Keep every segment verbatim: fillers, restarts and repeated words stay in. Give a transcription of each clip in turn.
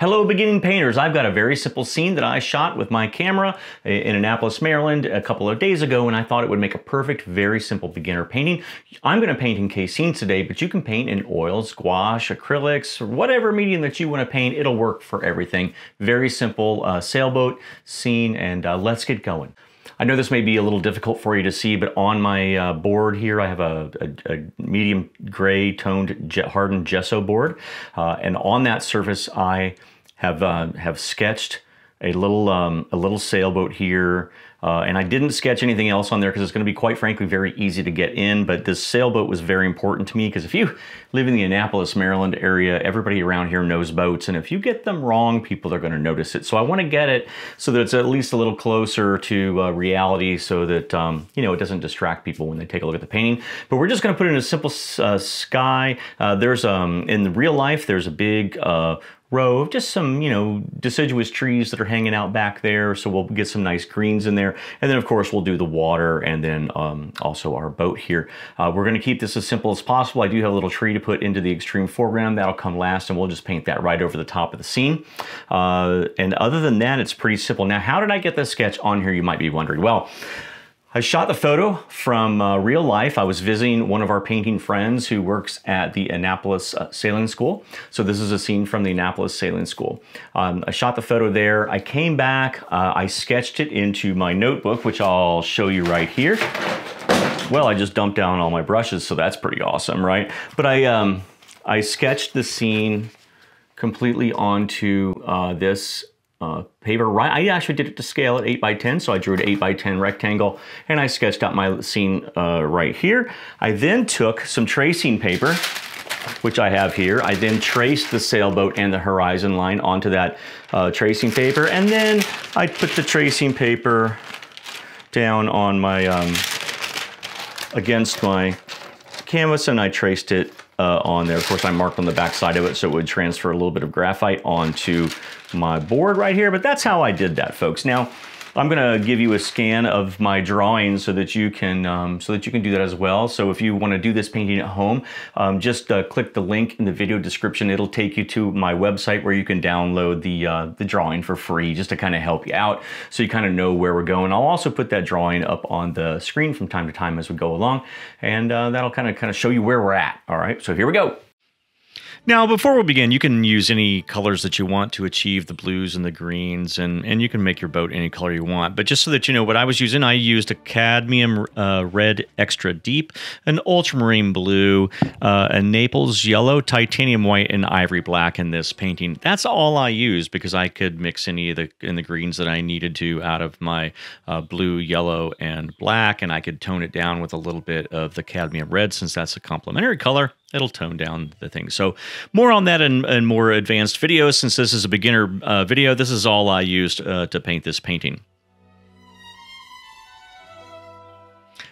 Hello beginning painters, I've got a very simple scene that I shot with my camera in Annapolis, Maryland a couple of days ago, and I thought it would make a perfect, very simple beginner painting. I'm going to paint in caseins today, but you can paint in oils, gouache, acrylics, whatever medium that you want to paint, it'll work for everything. Very simple uh, sailboat scene, and uh, let's get going. I know this may be a little difficult for you to see, but on my uh, board here, I have a, a, a medium gray toned jet hardened gesso board. Uh, and on that surface, I have uh, have sketched a little, um, a little sailboat here. Uh, and I didn't sketch anything else on there because it's going to be, quite frankly, very easy to get in. But this sailboat was very important to me because if you live in the Annapolis, Maryland area, everybody around here knows boats. And if you get them wrong, people are going to notice it. So I want to get it so that it's at least a little closer to uh, reality so that, um, you know, it doesn't distract people when they take a look at the painting. But we're just going to put in a simple uh, sky. Uh, there's, um, in real life, there's a big uh, row of just some, you know, deciduous trees that are hanging out back there. So we'll get some nice greens in there. And then, of course, we'll do the water and then um, also our boat here. Uh, we're going to keep this as simple as possible. I do have a little tree to put into the extreme foreground. That'll come last, and we'll just paint that right over the top of the scene. Uh, and other than that, it's pretty simple. Now, how did I get this sketch on here, you might be wondering. Well, I shot the photo from uh, real life. I was visiting one of our painting friends who works at the Annapolis uh, Sailing School. So this is a scene from the Annapolis Sailing School. Um, I shot the photo there. I came back, uh, I sketched it into my notebook, which I'll show you right here. Well, I just dumped down all my brushes, so that's pretty awesome, right? But I, um, I sketched the scene completely onto uh, this Uh, paper, right? I actually did it to scale at eight by ten, so I drew an eight by ten rectangle and I sketched out my scene uh, right here. I then took some tracing paper, which I have here. I then traced the sailboat and the horizon line onto that uh, tracing paper, and then I put the tracing paper down on my, um, against my canvas, and I traced it Uh, on there. Of course, I marked on the back side of it so it would transfer a little bit of graphite onto my board right here, but that's how I did that, folks. Now, I'm going to give you a scan of my drawing so that you can um, so that you can do that as well. So if you want to do this painting at home, um, just uh, click the link in the video description. It'll take you to my website where you can download the uh, the drawing for free, just to kind of help you out, so you kind of know where we're going. I'll also put that drawing up on the screen from time to time as we go along, and uh, that'll kind of kind of show you where we're at. All right, so here we go. Now, before we begin, you can use any colors that you want to achieve the blues and the greens, and, and you can make your boat any color you want. But just so that you know what I was using, I used a cadmium uh, red extra deep, an ultramarine blue, uh, a Naples yellow, titanium white, and ivory black in this painting. That's all I used because I could mix any of the, in the greens that I needed to out of my uh, blue, yellow, and black, and I could tone it down with a little bit of the cadmium red since that's a complementary color. It'll tone down the thing. So more on that in, in more advanced videos. Since this is a beginner uh, video, this is all I used uh, to paint this painting.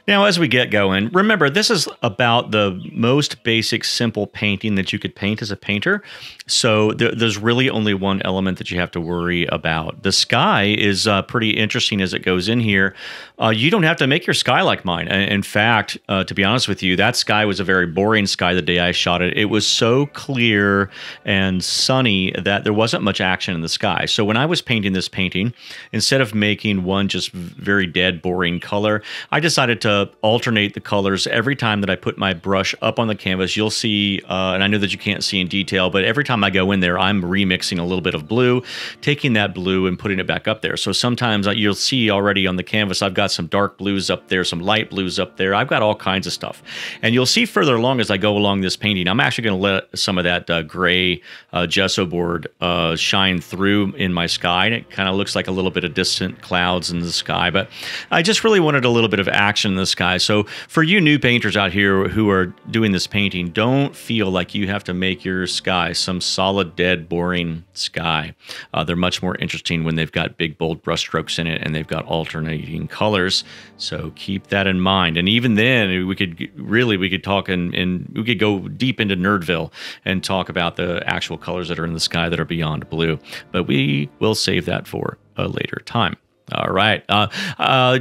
Now, as we get going, remember, this is about the most basic, simple painting that you could paint as a painter. So there, there's really only one element that you have to worry about. The sky is uh, pretty interesting as it goes in here. Uh, you don't have to make your sky like mine. In fact, uh, to be honest with you, that sky was a very boring sky the day I shot it. It was so clear and sunny that there wasn't much action in the sky. So when I was painting this painting, instead of making one just very dead, boring color, I decided to alternate the colors. Every time that I put my brush up on the canvas, you'll see, uh, and I know that you can't see in detail, but every time I go in there, I'm remixing a little bit of blue, taking that blue and putting it back up there. So sometimes you'll see already on the canvas, I've got some dark blues up there, some light blues up there. I've got all kinds of stuff. And you'll see further along as I go along this painting, I'm actually going to let some of that uh, gray uh, gesso board uh, shine through in my sky. And it kind of looks like a little bit of distant clouds in the sky, but I just really wanted a little bit of action in the sky. So for you new painters out here who are doing this painting, don't feel like you have to make your sky some solid, dead, boring sky. Uh, they're much more interesting when they've got big, bold brush strokes in it and they've got alternating colors. So keep that in mind. And even then, we could really, we could talk and, and we could go deep into Nerdville and talk about the actual colors that are in the sky that are beyond blue. But we will save that for a later time. All right. Uh, uh,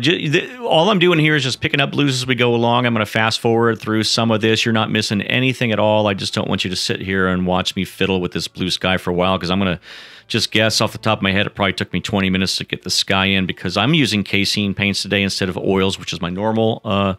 all I'm doing here is just picking up blues as we go along. I'm going to fast forward through some of this. You're not missing anything at all. I just don't want you to sit here and watch me fiddle with this blue sky for a while, because I'm going to just guess off the top of my head. It probably took me twenty minutes to get the sky in, because I'm using casein paints today instead of oils, which is my normal uh,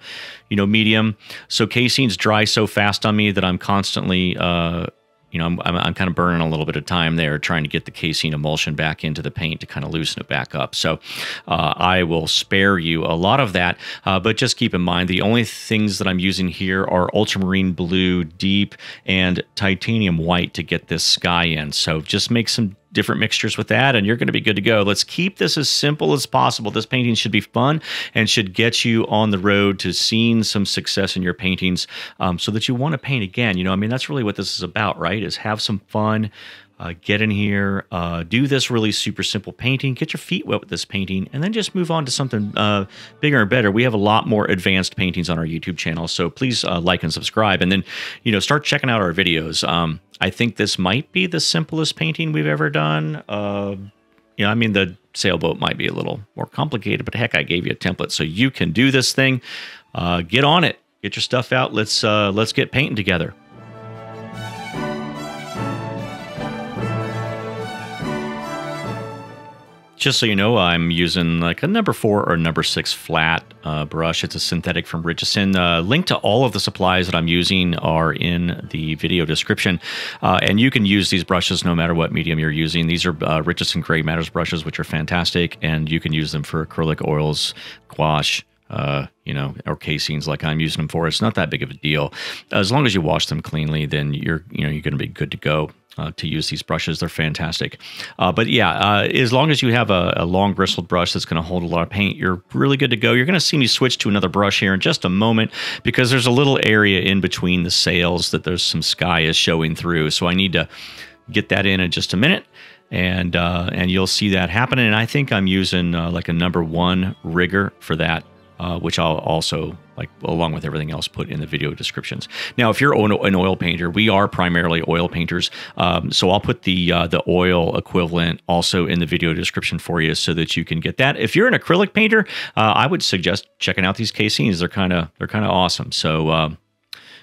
you know, medium. So caseins dry so fast on me that I'm constantly... Uh, You know, I'm, I'm, I'm kind of burning a little bit of time there trying to get the casein emulsion back into the paint to kind of loosen it back up. So uh, I will spare you a lot of that, uh, but just keep in mind the only things that I'm using here are ultramarine blue deep and titanium white to get this sky in. So just make some different mixtures with that and you're going to be good to go. Let's keep this as simple as possible. This painting should be fun and should get you on the road to seeing some success in your paintings, um, so that you want to paint again. You know, I mean, that's really what this is about, right? Is have some fun, uh, get in here, uh, do this really super simple painting, get your feet wet with this painting, and then just move on to something uh, bigger and better. We have a lot more advanced paintings on our YouTube channel, so please uh, like and subscribe, and then, you know, start checking out our videos. Um, I think this might be the simplest painting we've ever done. Uh, you know, I mean, the sailboat might be a little more complicated, but heck, I gave you a template, so you can do this thing. Uh, get on it. Get your stuff out. Let's, uh, let's get painting together. Just so you know, I'm using like a number four or number six flat uh, brush. It's a synthetic from Richeson. Uh, link to all of the supplies that I'm using are in the video description. Uh, and you can use these brushes no matter what medium you're using. These are uh, Richeson Grey Matters brushes, which are fantastic. And you can use them for acrylic oils, gouache, uh, you know, or caseins like I'm using them for. It's not that big of a deal. As long as you wash them cleanly, then you're, you know, you're going to be good to go. Uh, to use these brushes. They're fantastic. Uh, but yeah, uh, as long as you have a, a long bristled brush that's going to hold a lot of paint, you're really good to go. You're going to see me switch to another brush here in just a moment, because there's a little area in between the sails that there's some sky is showing through. So I need to get that in in just a minute. And uh, and you'll see that happening. And I think I'm using uh, like a number one rigger for that, uh, which I'll also, like along with everything else, put in the video descriptions. Now, if you're an oil painter, we are primarily oil painters. Um, so I'll put the uh, the oil equivalent also in the video description for you so that you can get that. If you're an acrylic painter, uh, I would suggest checking out these caseins. They're kind of they're kind of awesome. So um,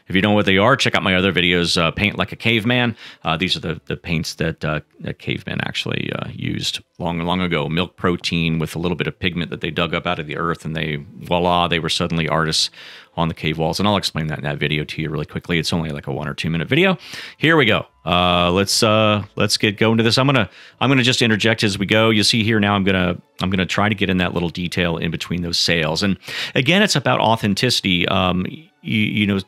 if you don't know what they are, check out my other videos, uh, Paint Like a Caveman. Uh, these are the, the paints that, uh, that cavemen actually uh, used long, long ago. Milk protein with a little bit of pigment that they dug up out of the earth, and they, voila, they were suddenly artists on the cave walls. And I'll explain that in that video to you really quickly. It's only like a one or two minute video. Here we go. Uh, let's uh, let's get going to this. I'm gonna I'm gonna just interject as we go. You see here now. I'm gonna I'm gonna try to get in that little detail in between those sails. And again, it's about authenticity. Um, you, you know.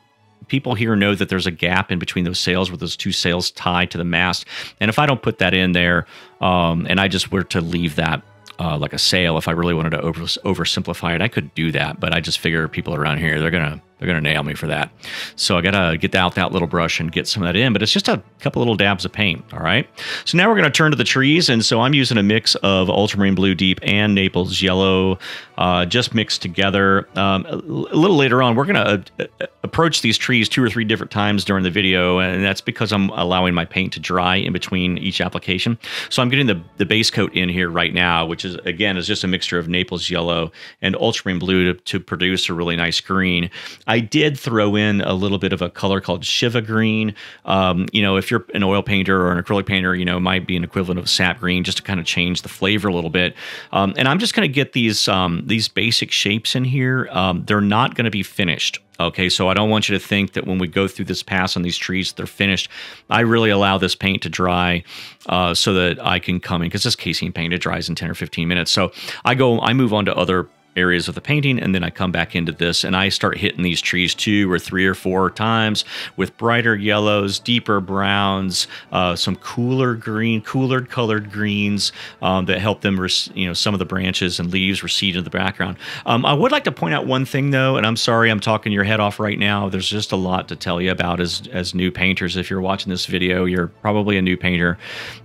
People here know that there's a gap in between those sails where those two sails tie to the mast. And if I don't put that in there, um, and I just were to leave that uh, like a sail, if I really wanted to over, oversimplify it, I could do that. But I just figure people around here, they're going to they're gonna nail me for that. So I got to get out that little brush and get some of that in. But it's just a couple little dabs of paint, all right? So now we're going to turn to the trees. And so I'm using a mix of ultramarine blue deep and Naples yellow, uh, just mixed together. Um, a little later on, we're going to uh, approach these trees two or three different times during the video. And that's because I'm allowing my paint to dry in between each application. So I'm getting the, the base coat in here right now, which is, again, is just a mixture of Naples yellow and ultramarine blue to, to produce a really nice green. I did throw in a little bit of a color called Shiva Green. Um, you know, if you're an oil painter or an acrylic painter, you know, it might be an equivalent of Sap Green, just to kind of change the flavor a little bit. Um, and I'm just going to get these um, these basic shapes in here. Um, they're not going to be finished. Okay, so I don't want you to think that when we go through this pass on these trees, they're finished. I really allow this paint to dry uh, so that I can come in, because this casein paint, it dries in ten or fifteen minutes. So I go, I move on to other areas of the painting, and then I come back into this and I start hitting these trees two or three or four times with brighter yellows, deeper browns, uh, some cooler green, cooler colored greens um, that help them, you know, some of the branches and leaves recede into the background. Um, I would like to point out one thing though, and I'm sorry I'm talking your head off right now. There's just a lot to tell you about as, as new painters. If you're watching this video, you're probably a new painter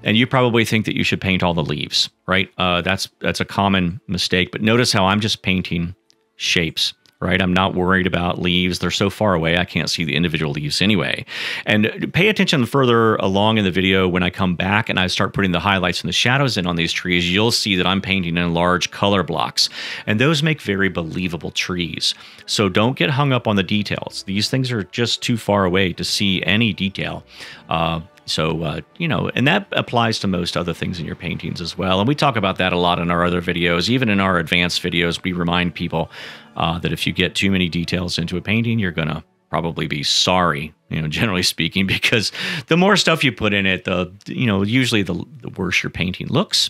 and you probably think that you should paint all the leaves, right? Uh, that's, that's a common mistake, but notice how I'm just painting shapes right? I'm not worried about leaves. They're so far away, I can't see the individual leaves anyway. And pay attention further along in the video when I come back and I start putting the highlights and the shadows in on these trees, you'll see that I'm painting in large color blocks. And those make very believable trees. So don't get hung up on the details. These things are just too far away to see any detail. Uh, So, uh, you know, and that applies to most other things in your paintings as well. And we talk about that a lot in our other videos. Even in our advanced videos, we remind people uh, that if you get too many details into a painting, you're going to probably be sorry, you know, generally speaking, because the more stuff you put in it, the, you know, usually the, the worse your painting looks.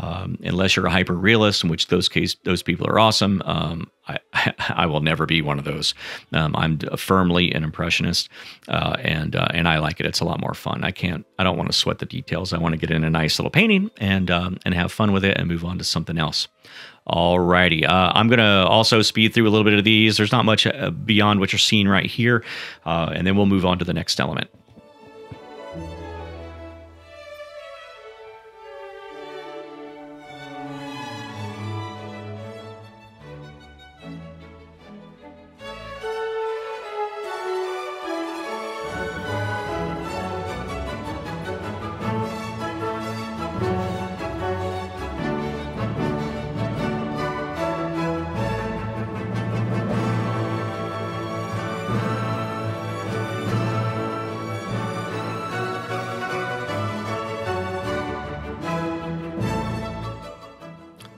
Um, unless you're a hyper realist, in which those case those people are awesome. Um, I, I will never be one of those. Um, I'm firmly an impressionist, uh, and uh, and I like it. It's a lot more fun. I can't. I don't want to sweat the details. I want to get in a nice little painting and um, and have fun with it and move on to something else. Alrighty, uh, I'm gonna also speed through a little bit of these. There's not much beyond what you're seeing right here, uh, and then we'll move on to the next element.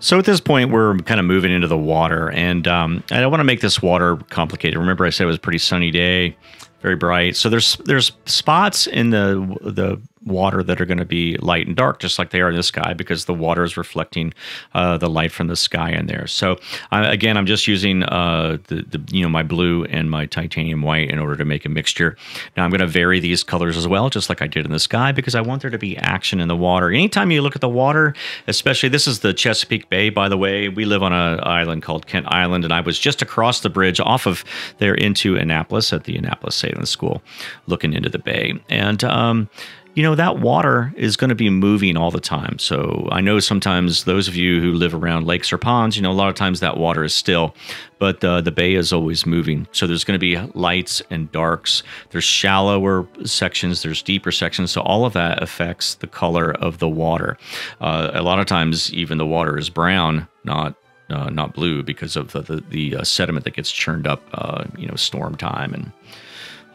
So at this point, we're kind of moving into the water, and um, I don't want to make this water complicated. Remember, I said it was a pretty sunny day, very bright. So there's there's spots in the the water that are going to be light and dark, just like they are in the sky, because the water is reflecting uh, the light from the sky in there. So uh, again, I'm just using uh, the, the you know my blue and my titanium white in order to make a mixture. Now I'm going to vary these colors as well, just like I did in the sky, because I want there to be action in the water. Anytime you look at the water, especially this is the Chesapeake Bay, by the way. We live on an island called Kent Island, and I was just across the bridge off of there into Annapolis at the Annapolis Sailing School, looking into the bay, and um, you know, that water is going to be moving all the time. So I know sometimes those of you who live around lakes or ponds, you know, a lot of times that water is still, but uh, the bay is always moving. So there's going to be lights and darks. There's shallower sections, there's deeper sections. So all of that affects the color of the water. Uh, a lot of times even the water is brown, not uh, not blue, because of the, the, the uh, sediment that gets churned up, uh, you know, storm time and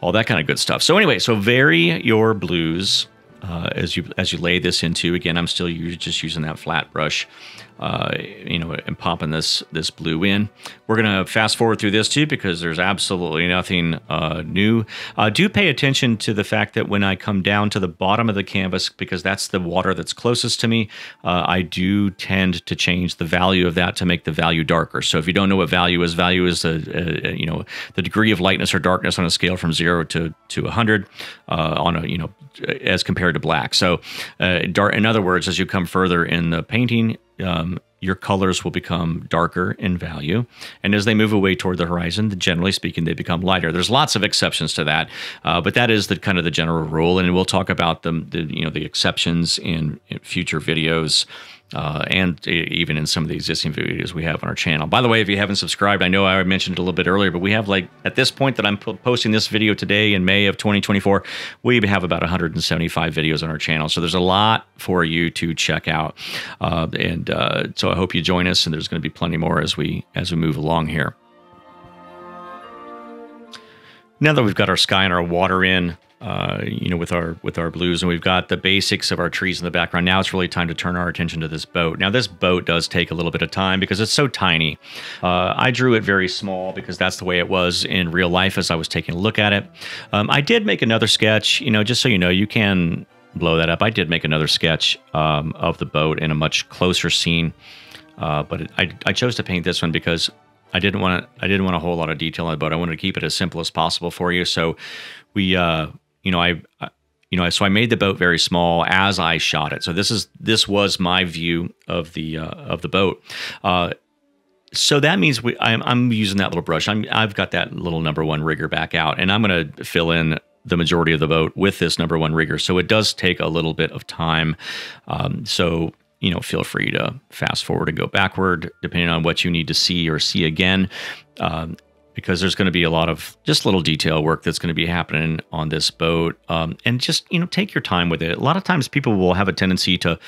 all that kind of good stuff. So anyway, so vary your blues uh, as you as you lay this into. Again, I'm still use, just using that flat brush, uh, you know, and popping this this blue in. We're gonna fast forward through this too, because there's absolutely nothing uh, new. Uh, do pay attention to the fact that when I come down to the bottom of the canvas, because that's the water that's closest to me, uh, I do tend to change the value of that to make the value darker. So if you don't know what value is, value is the uh, you know the degree of lightness or darkness on a scale from zero to to one hundred uh, on a you know as compared to black. So uh, dark. In other words, as you come further in the painting, Um, your colors will become darker in value. And as they move away toward the horizon, generally speaking, they become lighter. There's lots of exceptions to that, uh, but that is the kind of the general rule. And we'll talk about them, the, you know, the exceptions in, in future videos. Uh, and even in some of the existing videos we have on our channel. By the way, if you haven't subscribed, I know I mentioned it a little bit earlier, but we have, like, at this point that I'm posting this video today in May of twenty twenty-four, we have about one hundred seventy-five videos on our channel. So there's a lot for you to check out. Uh, and uh, so I hope you join us, and there's going to be plenty more as we as we move along here. Now that we've got our sky and our water in, Uh, you know, with our with our blues, and we've got the basics of our trees in the background. Now it's really time to turn our attention to this boat. Now this boat does take a little bit of time because it's so tiny. Uh, I drew it very small because that's the way it was in real life as I was taking a look at it. Um, I did make another sketch, you know, just so you know, you can blow that up. I did make another sketch um, of the boat in a much closer scene, uh, but it, I, I chose to paint this one because I didn't want to, I didn't want a whole lot of detail on the boat. I wanted to keep it as simple as possible for you. So we, uh, You know, I, you know, so I made the boat very small as I shot it. So this is this was my view of the uh, of the boat. Uh, so that means we, I'm I'm using that little brush. I'm I've got that little number one rigger back out, and I'm going to fill in the majority of the boat with this number one rigger. So it does take a little bit of time. Um, so. You know, feel free to fast forward and go backward, depending on what you need to see or see again. Um, because there's going to be a lot of just little detail work that's going to be happening on this boat. Um, and just, you know, take your time with it. A lot of times people will have a tendency to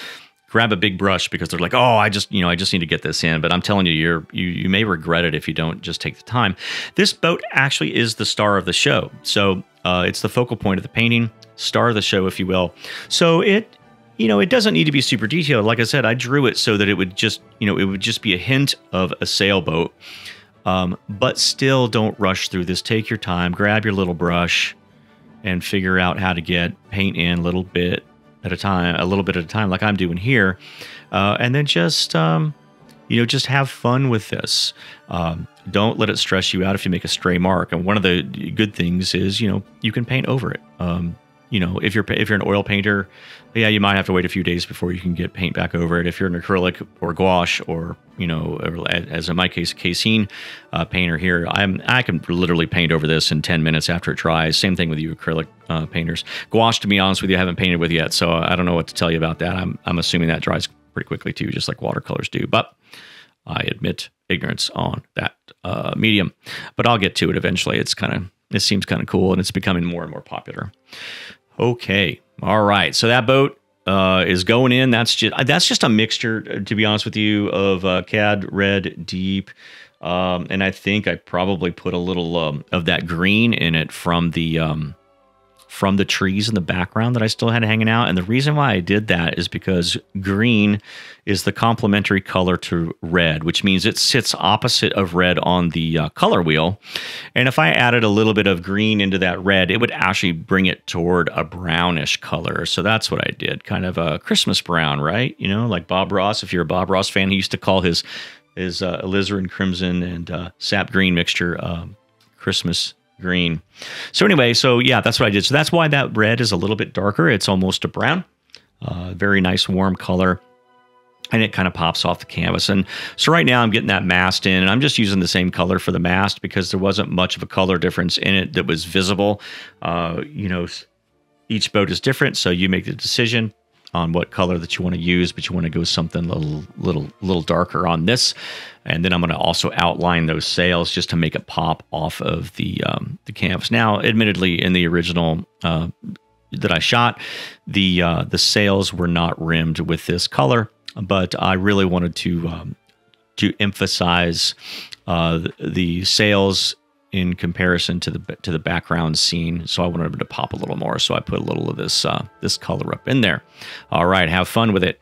grab a big brush because they're like, oh, I just, you know, I just need to get this in. But I'm telling you, you're, you you may regret it if you don't just take the time. This boat actually is the star of the show. So uh, it's the focal point of the painting, star of the show, if you will. So it, you know, it doesn't need to be super detailed. Like I said, I drew it so that it would just, you know, it would just be a hint of a sailboat. Um, but still, don't rush through this. Take your time, grab your little brush, and figure out how to get paint in a little bit at a time, a little bit at a time, like I'm doing here. Uh, and then just, um, you know, just have fun with this. Um, don't let it stress you out if you make a stray mark. And one of the good things is, you know, you can paint over it. Um, you know, if you're, if you're an oil painter, yeah, you might have to wait a few days before you can get paint back over it. If you're an acrylic or gouache or, you know, as in my case, casein uh, painter here, I'm, I can literally paint over this in ten minutes after it dries. Same thing with you acrylic uh, painters. Gouache, to be honest with you, I haven't painted with yet, so I don't know what to tell you about that. I'm, I'm assuming that dries pretty quickly too, just like watercolors do, but I admit ignorance on that uh, medium, but I'll get to it eventually. It's kind of, it seems kind of cool, and it's becoming more and more popular. Okay. All right. So that boat uh, is going in. That's just that's just a mixture, to be honest with you, of uh, cad red deep, um, and I think I probably put a little um, of that green in it from the um, from the trees in the background that I still had hanging out. And the reason why I did that is because green is the complementary color to red, which means it sits opposite of red on the uh, color wheel. And if I added a little bit of green into that red, it would actually bring it toward a brownish color. So that's what I did, kind of a Christmas brown, right? You know, like Bob Ross. If you're a Bob Ross fan, he used to call his, his uh, alizarin crimson and uh, sap green mixture um, Christmas green. So anyway, so yeah, that's what I did. So that's why that red is a little bit darker. It's almost a brown, uh, very nice warm color, and it kind of pops off the canvas. And so right now I'm getting that mast in, and I'm just using the same color for the mast because there wasn't much of a color difference in it that was visible. Uh, you know, each boat is different, so you make the decision on what color that you want to use, but you want to go something a little, little, little darker on this. And then I'm going to also outline those sails just to make it pop off of the, um, the canvas. Now, admittedly, in the original uh, that I shot, the, uh, the sails were not rimmed with this color, but I really wanted to, um, to emphasize uh, the sails in comparison to the to the background scene, so I wanted it to pop a little more, so I put a little of this uh, this color up in there. All right, have fun with it.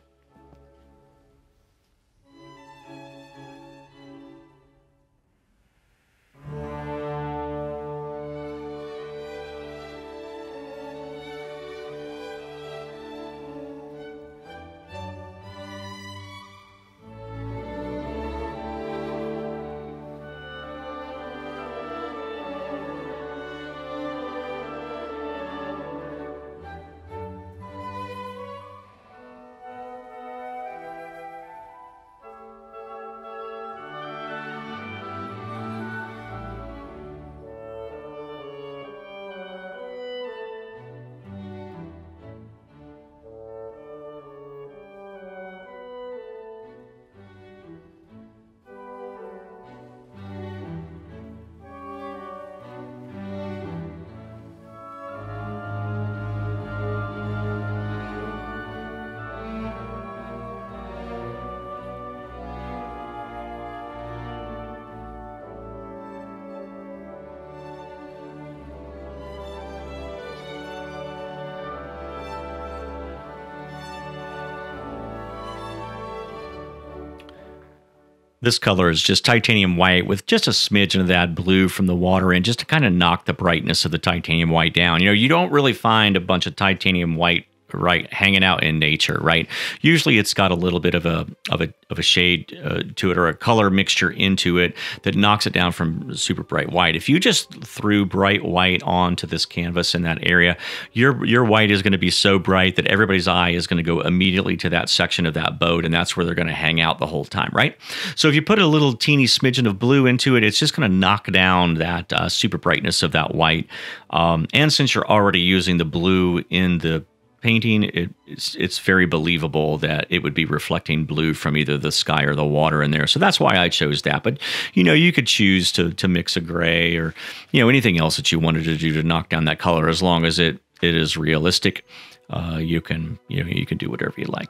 This color is just titanium white with just a smidgen of that blue from the water in, just to kind of knock the brightness of the titanium white down. You know, you don't really find a bunch of titanium white right hanging out in nature, right? Usually it's got a little bit of a of a of a shade uh, to it, or a color mixture into it that knocks it down from super bright white. If you just threw bright white onto this canvas in that area, your your white is going to be so bright that everybody's eye is going to go immediately to that section of that boat, and that's where they're going to hang out the whole time, right? So if you put a little teeny smidgen of blue into it, it's just going to knock down that uh, super brightness of that white. Um, and since you're already using the blue in the painting, it, it's, it's very believable that it would be reflecting blue from either the sky or the water in there. So that's why I chose that. But, you know, you could choose to, to mix a gray or, you know, anything else that you wanted to do to knock down that color, as long as it, it is realistic. Uh, you can, you know, you can do whatever you like.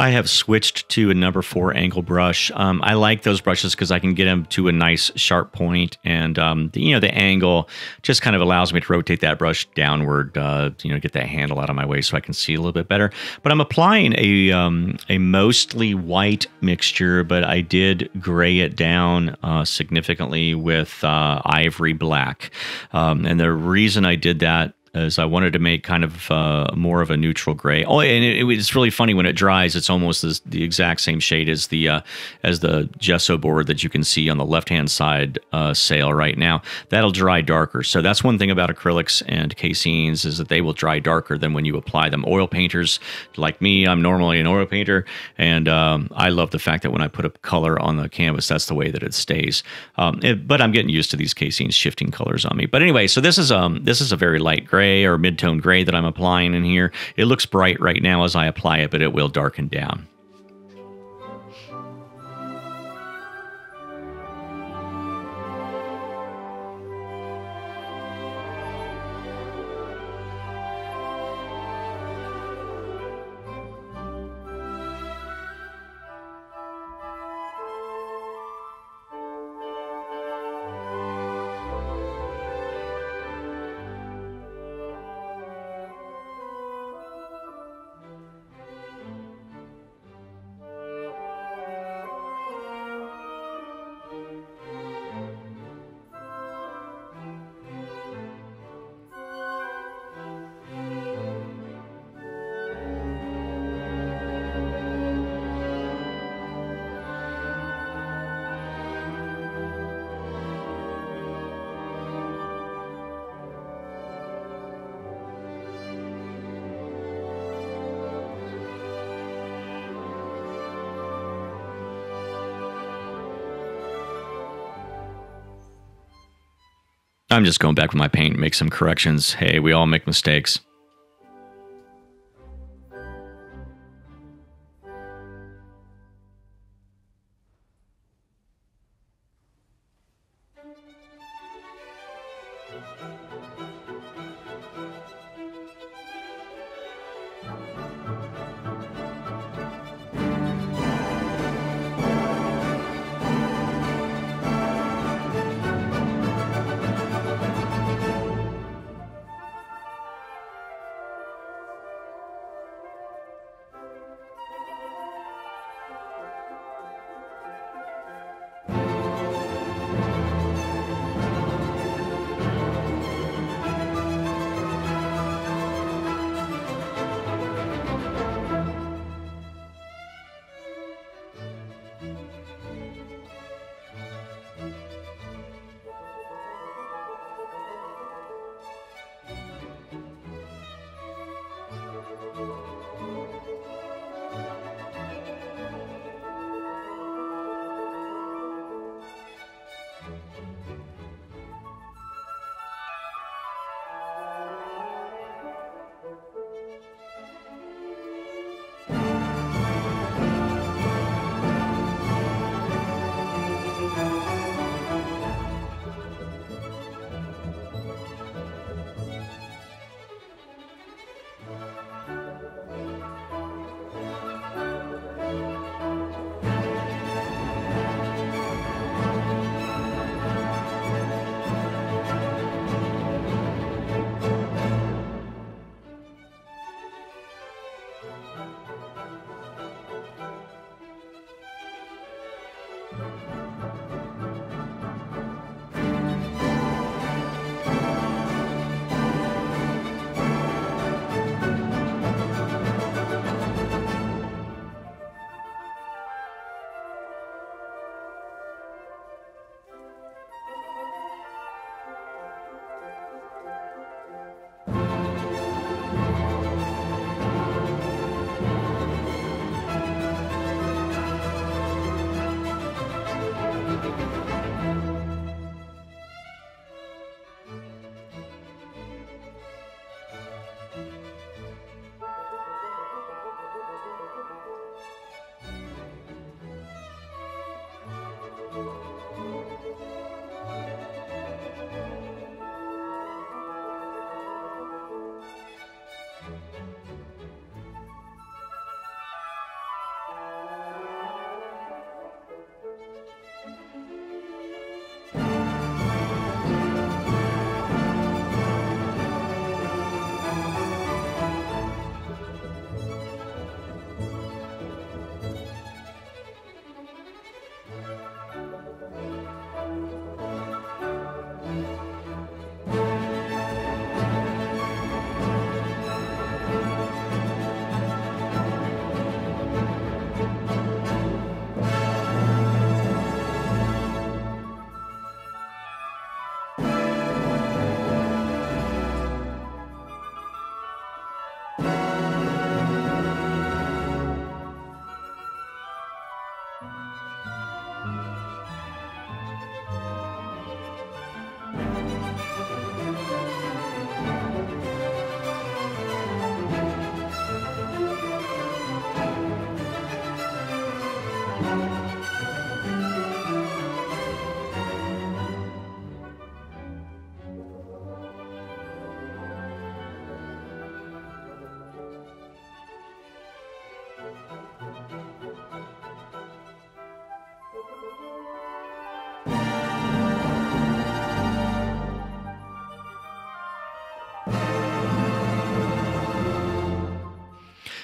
I have switched to a number four angle brush. Um, I like those brushes because I can get them to a nice sharp point, and um, the, you know, the angle just kind of allows me to rotate that brush downward, uh, you know, get that handle out of my way so I can see a little bit better. But I'm applying a um, a mostly white mixture, but I did gray it down uh, significantly with uh, ivory black, um, and the reason I did that is I wanted to make kind of uh, more of a neutral gray. Oh, and it, it's really funny when it dries, it's almost this, the exact same shade as the uh, as the gesso board that you can see on the left-hand side uh, sail right now. That'll dry darker. So that's one thing about acrylics and caseins, is that they will dry darker than when you apply them. Oil painters like me, I'm normally an oil painter, and um, I love the fact that when I put a color on the canvas, that's the way that it stays. Um, it, but I'm getting used to these caseins shifting colors on me. But anyway, so this is um this is a very light gray. Gray or mid-tone gray that I'm applying in here. It looks bright right now as I apply it, but it will darken down. I'm just going back with my paint and make some corrections. Hey, we all make mistakes.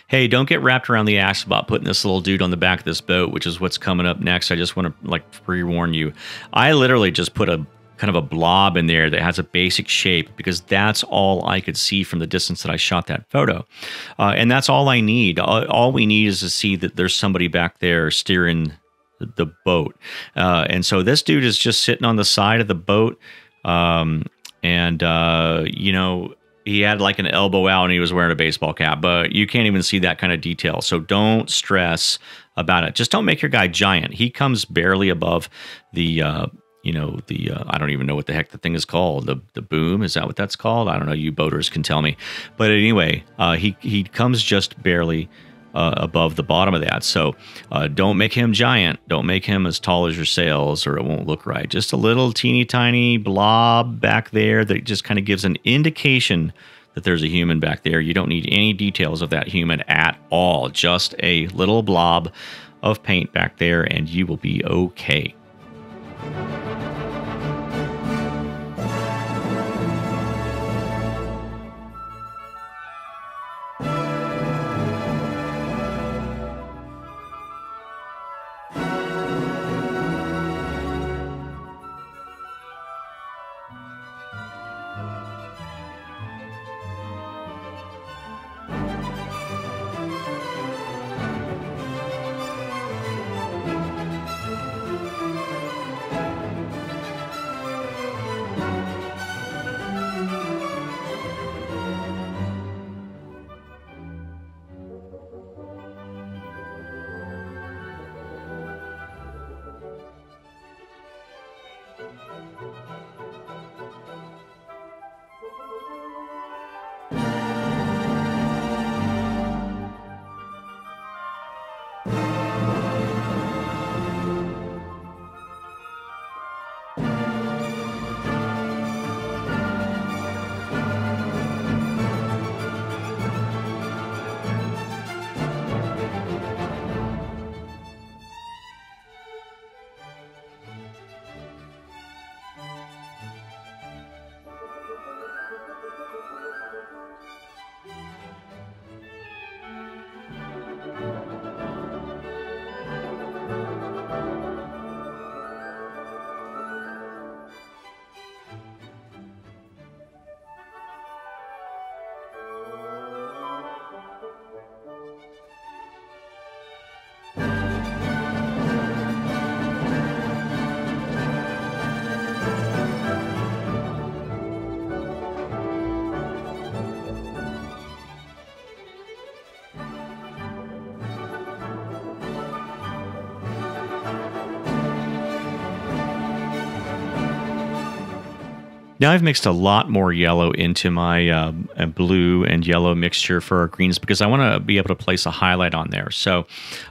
hey, don't get wrapped around the axe about putting this little dude on the back of this boat, which is what's coming up next. I just want to like pre-warn you. I literally just put a kind of a blob in there that has a basic shape because that's all I could see from the distance that I shot that photo. Uh, and that's all I need. All, all we need is to see that there's somebody back there steering the boat. Uh, and so this dude is just sitting on the side of the boat. Um, and, uh, you know, he had like an elbow out and he was wearing a baseball cap, but you can't even see that kind of detail. So don't stress about it. Just don't make your guy giant. He comes barely above the, uh, you know, the, uh, I don't even know what the heck the thing is called. The, the boom, is that what that's called? I don't know. You boaters can tell me. But anyway, uh, he, he comes just barely uh, above the bottom of that. So uh, don't make him giant. Don't make him as tall as your sails or it won't look right. Just a little teeny tiny blob back there that just kind of gives an indication that there's a human back there. You don't need any details of that human at all. Just a little blob of paint back there and you will be okay. Now I've mixed a lot more yellow into my uh, blue and yellow mixture for our greens because I want to be able to place a highlight on there. So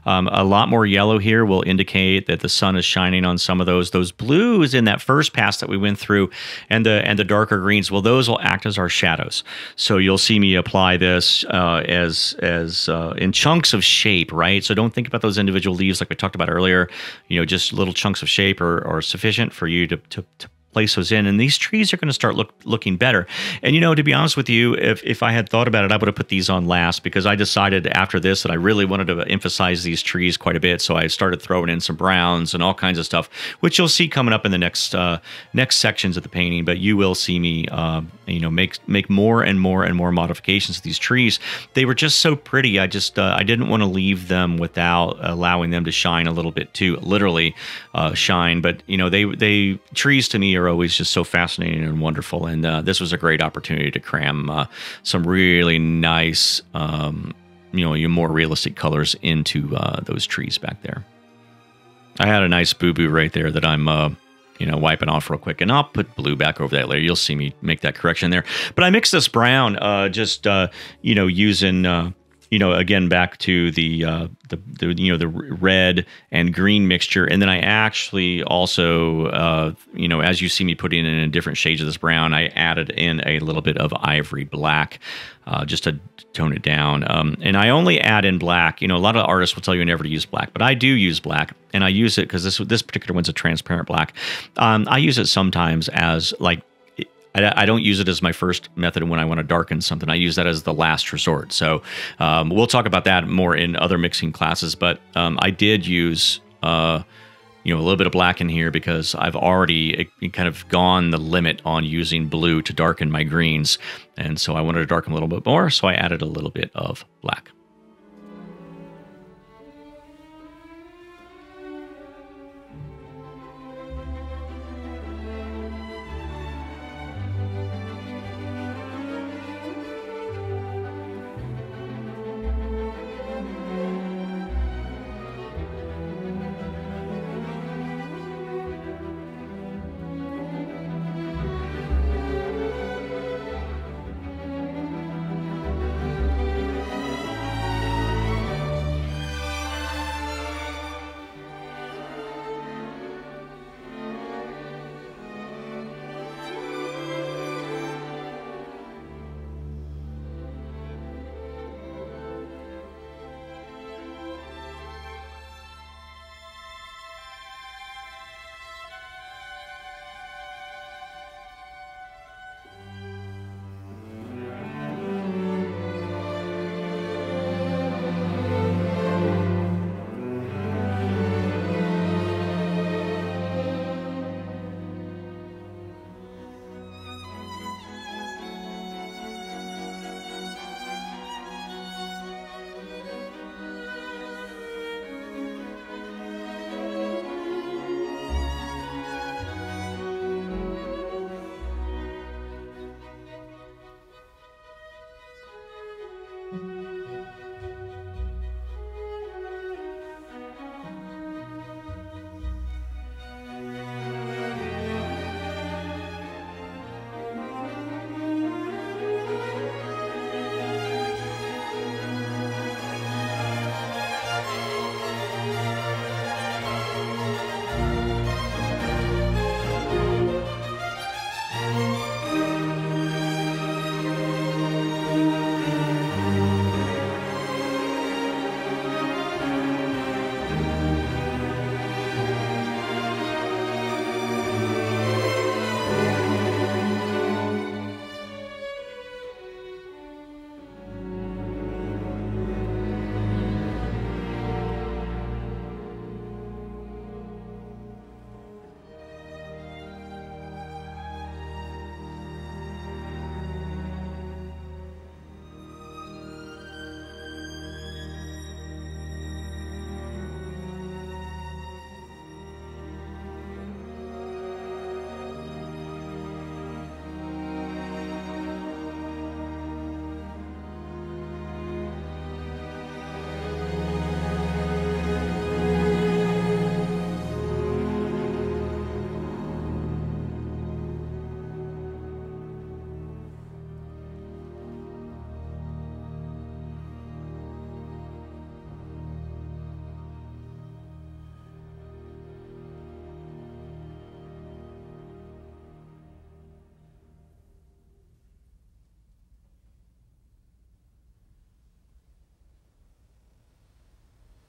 um, a lot more yellow here will indicate that the sun is shining on some of those. Those blues in that first pass that we went through and the, and the darker greens, well, those will act as our shadows. So you'll see me apply this uh, as, as uh, in chunks of shape, right? So don't think about those individual leaves like we talked about earlier. You know, just little chunks of shape are, are sufficient for you to, to, to place those in, and these trees are going to start look, looking better. And you know, to be honest with you, if, if I had thought about it, I would have put these on last because I decided after this that I really wanted to emphasize these trees quite a bit. So I started throwing in some browns and all kinds of stuff, which you'll see coming up in the next uh, next sections of the painting. But you will see me, uh, you know, make make more and more and more modifications to these trees. They were just so pretty. I just uh, I didn't want to leave them without allowing them to shine a little bit too, literally uh, shine. But you know, they they trees to me are always just so fascinating and wonderful, and uh, this was a great opportunity to cram uh, some really nice, um, you know, your more realistic colors into uh, those trees back there. I had a nice boo-boo right there that I'm, uh, you know, wiping off real quick, and I'll put blue back over that later. You'll see me make that correction there. But I mixed this brown, uh, just uh, you know, using. Uh, You know, again, back to the, uh, the the you know the red and green mixture, and then I actually also uh, you know, as you see me putting in different shades of this brown, I added in a little bit of ivory black uh, just to tone it down. Um, and I only add in black. You know, a lot of artists will tell you never to use black, but I do use black, and I use it because this this particular one's a transparent black. Um, I use it sometimes as like. I, I don't use it as my first method when I want to darken something. I use that as the last resort. So um, we'll talk about that more in other mixing classes. But um, I did use uh, you know, a little bit of black in here because I've already kind of gone the limit on using blue to darken my greens. And so I wanted to darken a little bit more, so I added a little bit of black.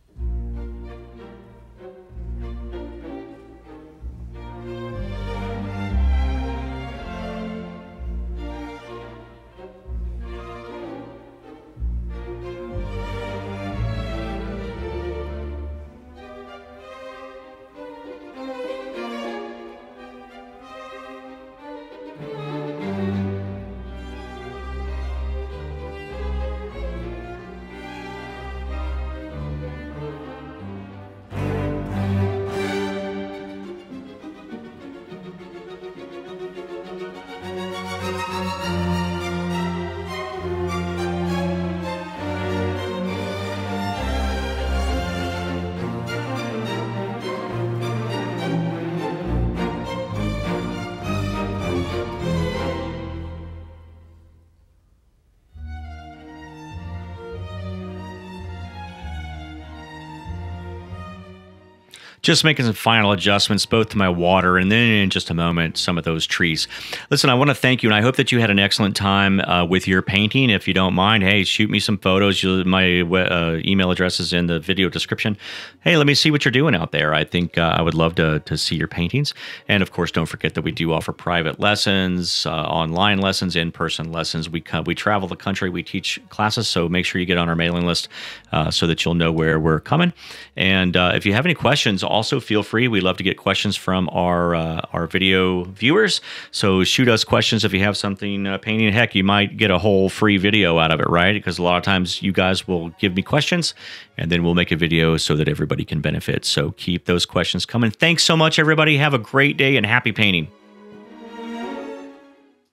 Thank you. Just making some final adjustments both to my water and then in just a moment, some of those trees. Listen, I want to thank you, and I hope that you had an excellent time uh, with your painting. If you don't mind, hey, shoot me some photos. You'll, my uh, email address is in the video description. Hey, let me see what you're doing out there. I think uh, I would love to, to see your paintings. And of course, don't forget that we do offer private lessons, uh, online lessons, in-person lessons. We, we travel the country. We teach classes, so make sure you get on our mailing list uh, so that you'll know where we're coming. And uh, if you have any questions, also feel free. We love to get questions from our uh, our video viewers. So shoot us questions if you have something uh, painting. Heck, you might get a whole free video out of it, right? Because a lot of times you guys will give me questions and then we'll make a video so that everybody can benefit. So keep those questions coming. Thanks so much, everybody. Have a great day and happy painting.